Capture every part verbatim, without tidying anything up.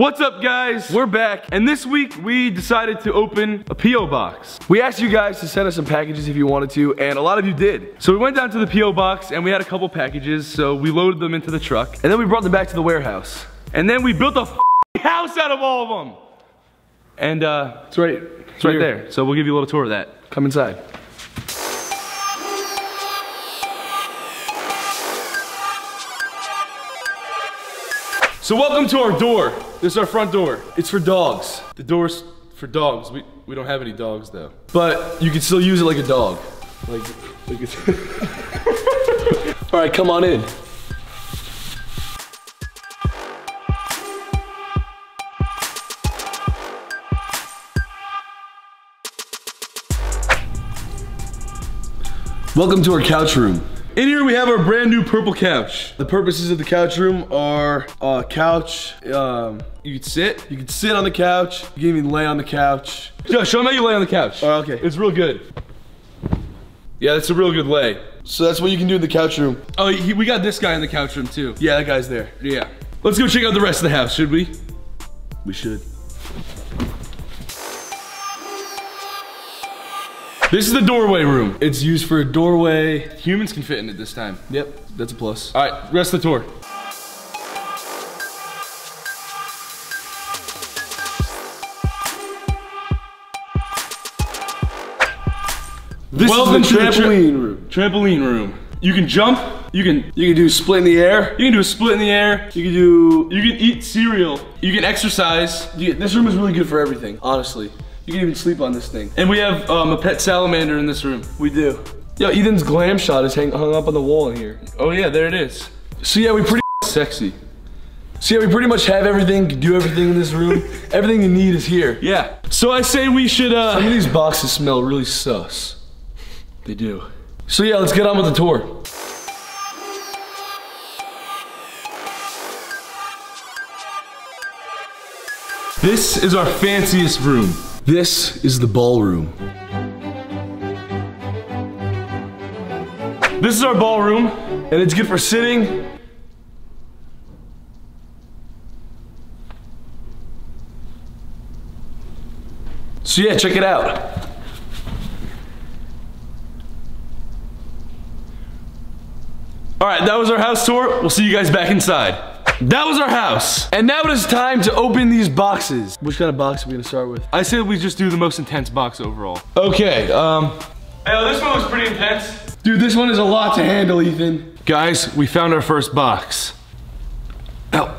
What's up, guys? We're back, and this week we decided to open a P O box. We asked you guys to send us some packages if you wanted to, and a lot of you did. So we went down to the P O box, and we had a couple packages, so we loaded them into the truck, and then we brought them back to the warehouse. And then we built a f***ing house out of all of them! And uh, it's right, it's right there, so we'll give you a little tour of that. Come inside. So welcome to our door. This is our front door. It's for dogs. The door's for dogs. We, we don't have any dogs though. But you can still use it like a dog. Like, like it's... All right, come on in. Welcome to our couch room. In here we have our brand new purple couch. The purposes of the couch room are uh, couch, um, you could sit, you could sit on the couch, you can even lay on the couch. Yo, show them how you lay on the couch. Oh, okay. It's real good. Yeah, that's a real good lay. So that's what you can do in the couch room. Oh, he, we got this guy in the couch room too. Yeah, that guy's there. Yeah. Let's go check out the rest of the house, should we? We should. This is the doorway room. It's used for a doorway. Humans can fit in it this time. Yep, that's a plus. All right, rest of the tour. This Welcome is the trampoline to the tra room. Trampoline room. You can jump. You can you can do split in the air. You can do a split in the air. You can do you can eat cereal. You can exercise. You can, this room is really good for everything, honestly. You can even sleep on this thing. And we have um, a pet salamander in this room. We do. Yo, Ethan's glam shot is hang hung up on the wall in here. Oh yeah, there it is. So yeah, we pretty sexy. So yeah, we pretty much have everything, can do everything in this room. Everything you need is here. Yeah. So I say we should, uh... some of these boxes smell really sus. They do. So yeah, let's get on with the tour. This is our fanciest room. This is the ballroom. This is our ballroom, and it's good for sitting. So yeah, check it out. All right, that was our house tour. We'll see you guys back inside. That was our house. And now it is time to open these boxes. Which kind of box are we gonna start with? I say we just do the most intense box overall. Okay, um. Hey, this one was pretty intense. Dude, this one is a lot to handle, Ethan. Guys, we found our first box. Ow.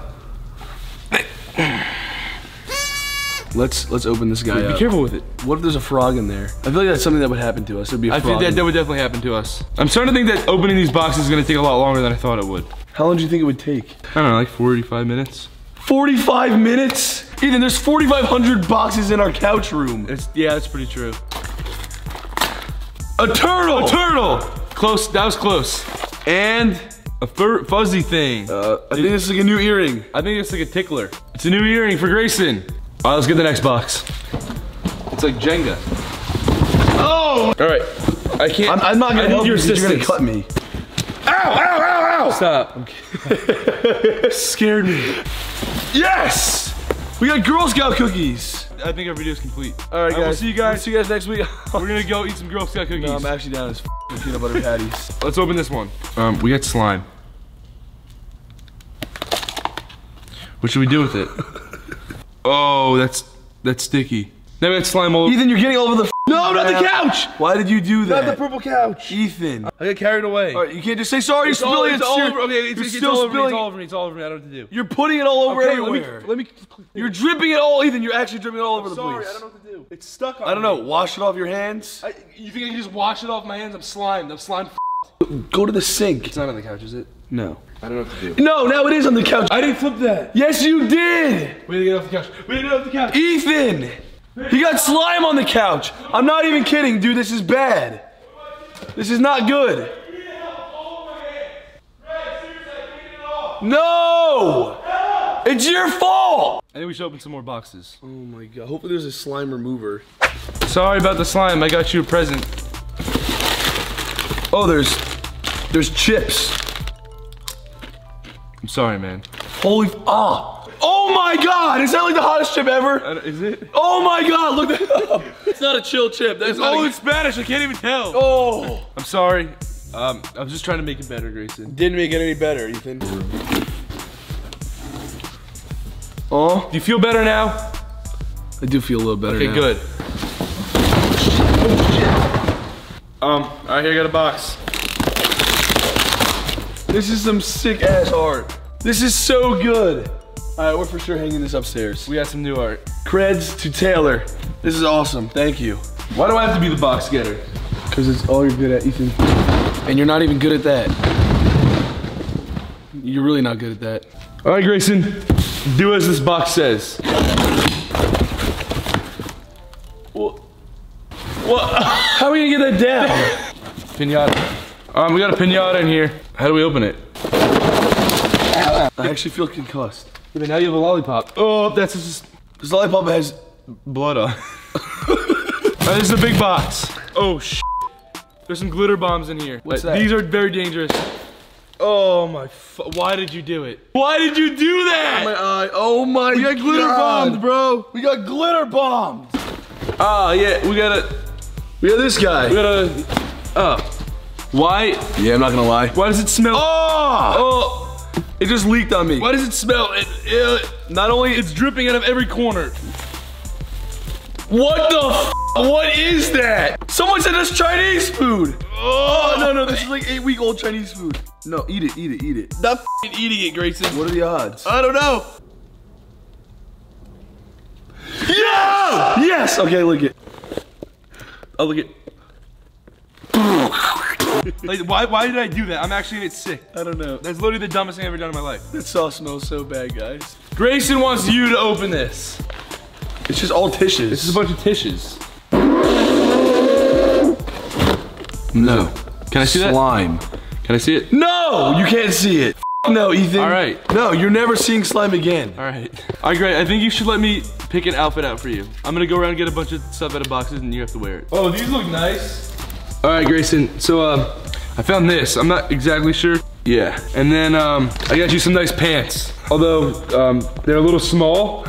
Let's, let's open this guy Wait, up. Be careful with it. What if there's a frog in there? I feel like that's something that would happen to us. It'd be a frog. I think that, that would definitely happen to us. I'm starting to think that opening these boxes is gonna take a lot longer than I thought it would. How long do you think it would take? I don't know, like forty-five minutes. forty-five minutes? Ethan, there's forty-five hundred boxes in our couch room. It's, yeah, that's pretty true. A turtle! A turtle! Close, that was close. And a fuzzy thing. Uh, I think it's like a new earring. I think it's like a tickler. It's a new earring for Grayson. All right, let's get the next box. It's like Jenga. Oh! All right, I can't. I'm, I'm not gonna help you, you're gonna cut me. Ow, ow, ow! Stop. Scared me. Yes! We got Girl Scout cookies. I think our video's complete. All right, guys. All right, we'll see you guys. We'll see you guys next week. We're gonna go eat some Girl Scout cookies. No, I'm actually down as f peanut butter patties. Let's open this one. Um, we got slime. What should we do with it? Oh, that's that's sticky. Now we got slime all over. Ethan, you're getting all over the. No, not the couch! Why did you do that? Not the purple couch. Ethan. I got carried away. All right, you can't just say sorry, you're spilling it all over. Okay, it's, it's, it's all over me, it's all over me, it's all over me, I don't know what to do. You're putting it all over okay, everywhere. Let me, let me, you're dripping it all, Ethan, you're actually dripping it all I'm over sorry, the place. Sorry, I don't know what to do. It's stuck on me. I don't know, me. Wash it off your hands? I, you think I can just wash it off my hands? I'm slimed, I'm slimed f***ed. Go to the sink. It's not on the couch, is it? No. I don't know what to do. No, now it is on the couch. I didn't flip that. Yes, you did! We didn't get off the couch, we didn't get off the couch. Ethan! He got slime on the couch. I'm not even kidding, dude. This is bad. This is not good. No! It's your fault! I think we should open some more boxes. Oh my god. Hopefully there's a slime remover. Sorry about the slime. I got you a present. Oh, there's... There's chips. I'm sorry, man. Holy... Ah! Oh my... my god! Is that like the hottest chip ever? Uh, is it? Oh my god, look that up. It's not a chill chip. That's it's all in Spanish, I can't even tell. Oh. I'm sorry. Um, I was just trying to make it better, Grayson. Didn't make it any better, Ethan. Oh. Do you feel better now? I do feel a little better okay, now. Okay, good. Oh, shit. Um, all right, here I got a box. This is some sick ass art. This is so good. All right, we're for sure hanging this upstairs. We got some new art. Creds to Taylor. This is awesome, thank you. Why do I have to be the box getter? Because it's all you're good at, Ethan. And you're not even good at that. You're really not good at that. All right, Grayson, do as this box says. What? What? How are we gonna get that down? Pinata. Um, we got a pinata in here. How do we open it? I actually feel concussed. But now you have a lollipop. Oh, that's just... This lollipop has blood on. Right, this is a big box. Oh, sh**. There's some glitter bombs in here. What's that? These are very dangerous. Oh my fu- Why did you do it? Why did you do that? My eye. Oh my god. We got glitter bombed, bro. We got glitter bombed. Ah, yeah, we got a... We got this guy. We got a... Oh. Why? Yeah, I'm not gonna lie. Why does it smell? Oh! Oh! It just leaked on me. Why does it smell? It, it, not only it's dripping out of every corner. What the f? What is that? Someone said that's Chinese food. Oh, no, no, this is like eight week old Chinese food. No, eat it, eat it, eat it. Not f***ing eating it, Grayson. What are the odds? I don't know. Yes! Yes! Okay, lick it. I'll lick it. Like, why, why did I do that? I'm actually gonna get sick. I don't know. That's literally the dumbest thing I've ever done in my life. That sauce smells so bad, guys. Grayson wants you to open this. It's just all tissues. This is a bunch of tissues. No. Can I see that? Slime. Can I see it? No! You can't see it. No, Ethan. All right. No, you're never seeing slime again. All right. All right, Gray, I think you should let me pick an outfit out for you. I'm gonna go around and get a bunch of stuff out of boxes and you have to wear it. Oh, these look nice. All right, Grayson, so uh, I found this. I'm not exactly sure. Yeah, and then um, I got you some nice pants. Although, um, they're a little small.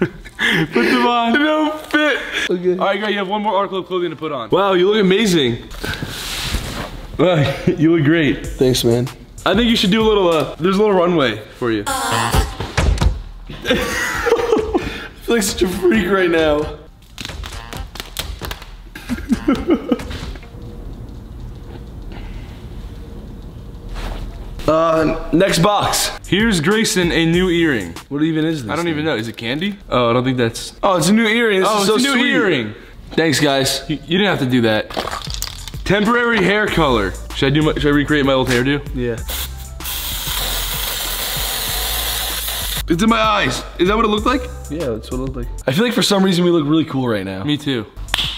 Put them on. They don't fit. Okay. All right, Gray, you have one more article of clothing to put on. Wow, you look amazing. You look great. Thanks, man. I think you should do a little, uh, there's a little runway for you. I feel like such a freak right now. uh, next box. Here's Grayson a new earring. What even is this? I don't thing? even know. Is it candy? Oh, I don't think that's. Oh, it's a new earring. This oh, is so it's a new sweet. earring. Thanks, guys. You, you didn't have to do that. Temporary hair color. Should I do? My, should I recreate my old hairdo? Yeah. It's in my eyes. Is that what it looked like? Yeah, that's what it looked like. I feel like for some reason we look really cool right now. Me too.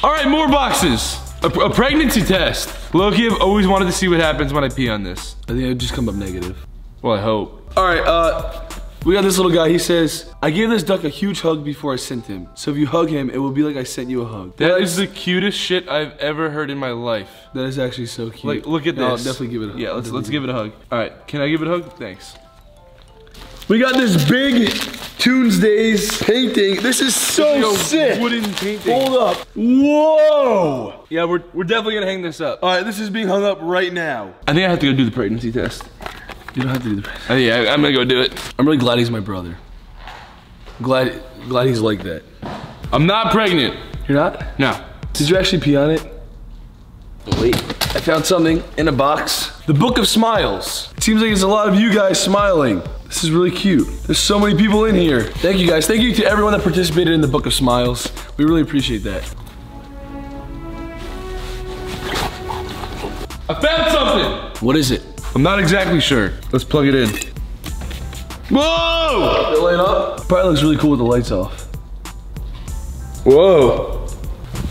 All right, more boxes. A, a pregnancy test. Loki, I've always wanted to see what happens when I pee on this. I think it would just come up negative. Well, I hope. All right, uh, we got this little guy. He says, I gave this duck a huge hug before I sent him. So if you hug him, it will be like I sent you a hug. That, that is, is the cutest shit I've ever heard in my life. That is actually so cute. Like, look at this. I'll definitely give it a hug. Yeah, let's, let's give it a hug. All right, can I give it a hug? Thanks. We got this big Tuesdays painting. This is so this is sick. Wooden painting. Hold up. Whoa. Yeah, we're, we're definitely gonna hang this up. All right, this is being hung up right now. I think I have to go do the pregnancy test. You don't have to do the pregnancy. Oh, yeah, I'm gonna go do it. I'm really glad he's my brother. Glad, glad he's like that. I'm not pregnant. You're not? No. Did you actually pee on it? Wait, I found something in a box. The Book of Smiles. It seems like it's a lot of you guys smiling. This is really cute. There's so many people in here. Thank you guys. Thank you to everyone that participated in the Book of Smiles. We really appreciate that. I found something! What is it? I'm not exactly sure. Let's plug it in. Whoa! It light up? Probably looks really cool with the lights off. Whoa.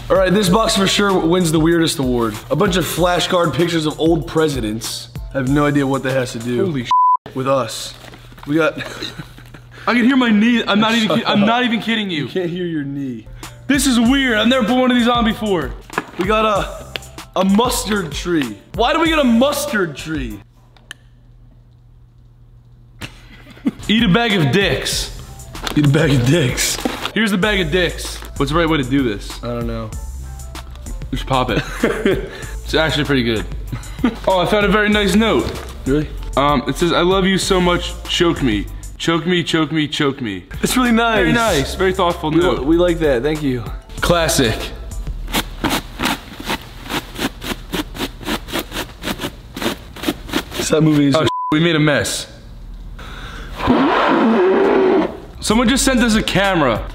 All right, this box for sure wins the weirdest award. A bunch of flashcard pictures of old presidents. I have no idea what that has to do Holy sh with us. We got. I can hear my knee. I'm not even. I'm not even kidding you. You can't hear your knee. This is weird. I've never put one of these on before. We got a, a mustard tree. Why do we get a mustard tree? Eat a bag of dicks. Eat a bag of dicks. Here's the bag of dicks. What's the right way to do this? I don't know. Just pop it. It's actually pretty good. Oh, I found a very nice note. Really? Um, it says, I love you so much, choke me. Choke me, choke me, choke me. It's really nice. Very nice, very thoughtful we note. We like that, thank you. Classic. It's that movie. Oh, we made a mess. Someone just sent us a camera.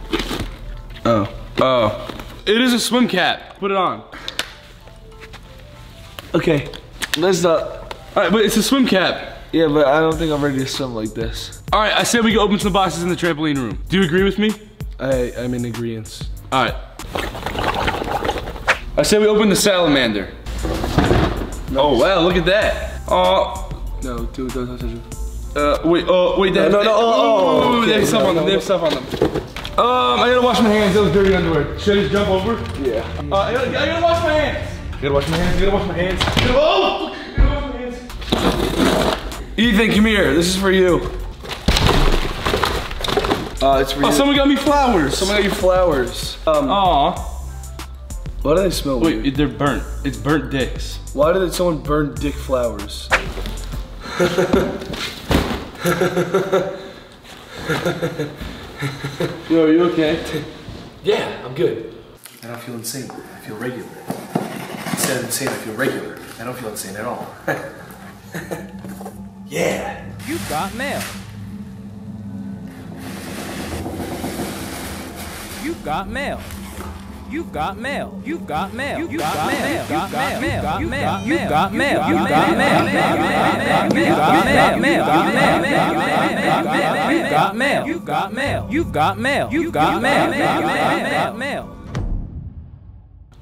Oh. Oh. It is a swim cap. Put it on. Okay. Let's not. Alright, but it's a swim cap. Yeah, but I don't think I'm ready to swim like this. Alright, I said we could open some boxes in the trampoline room. Do you agree with me? I, I'm in agreeance. Alright. I said we open the salamander. Nice. Oh, wow, look at that. Oh. No, dude, don't touch it. Uh, wait, oh, wait, that, no, no, no, oh, oh, oh, okay, there's no, stuff no, on them, no, there's no. stuff on them. Um, I gotta wash my hands, those dirty underwear. Should I just jump over? Yeah. Uh, I, gotta, I gotta wash my hands. I gotta wash my hands, I gotta wash my hands. I gotta, oh! I gotta wash my hands. Ethan, come here, this is for you. Uh, it's for oh, you. someone got me flowers. Someone got you flowers. Um, Aw. Why do they smell weird? Wait, they're burnt. It's burnt dicks. Why did someone burn dick flowers? Yo, are you okay? Yeah, I'm good. I don't feel insane. I feel regular. Instead of insane, I feel regular. I don't feel insane at all. Yeah. You got mail. You got mail. You've got mail. You've got mail. You've got mail. You've got mail. You've got mail. You've got mail. You've got mail. You've got mail. You've got mail. You've got mail. You've got mail. You've got mail.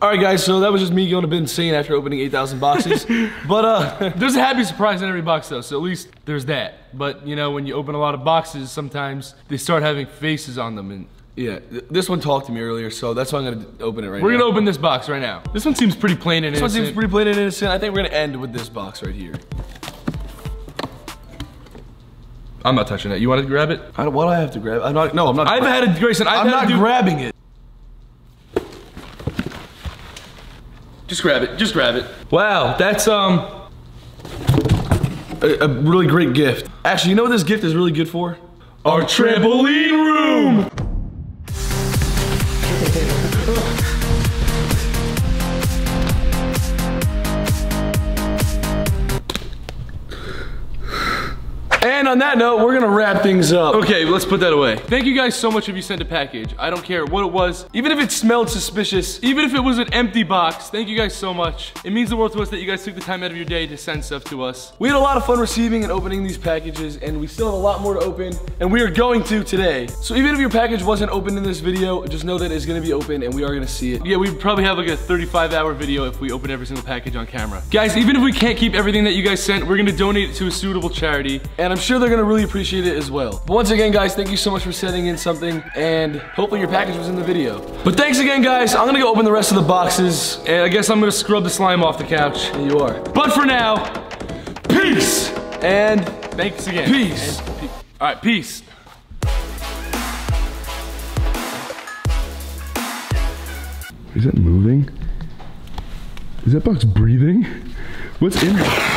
All right, guys. So that was just me going a bit insane after opening eight thousand boxes. But uh, there's a happy surprise in every box, though. So at least there's that. But you know, when you open a lot of boxes, sometimes they start having faces on them and. Yeah, this one talked to me earlier, so that's why I'm gonna open it right now. We're gonna open this box right now. This one seems pretty plain and innocent. This one seems pretty plain and innocent. I think we're gonna end with this box right here. I'm not touching that. You wanna grab it? I don't, why do I have to grab it? I'm not, no, I'm not. I've had it, Grayson. I've I'm had not to do grabbing it. Just grab it, just grab it. Wow, that's um, a, a really great gift. Actually, you know what this gift is really good for? Our, Our trampoline room! And on that note, we're gonna wrap things up. Okay, let's put that away. Thank you guys so much if you sent a package. I don't care what it was. Even if it smelled suspicious, even if it was an empty box, thank you guys so much. It means the world to us that you guys took the time out of your day to send stuff to us. We had a lot of fun receiving and opening these packages, and we still have a lot more to open, and we are going to today. So even if your package wasn't opened in this video, just know that it's gonna be open and we are gonna see it. Yeah, we probably have like a thirty-five hour video if we open every single package on camera. Guys, even if we can't keep everything that you guys sent, we're gonna donate it to a suitable charity. And I'm sure they're gonna really appreciate it as well. But once again, guys, thank you so much for sending in something, and hopefully your package was in the video. But thanks again, guys. I'm gonna go open the rest of the boxes, and I guess I'm gonna scrub the slime off the couch. And you are. But for now, peace! And thanks again. Peace. And pe- All right, peace. Is that moving? Is that box breathing? What's in there?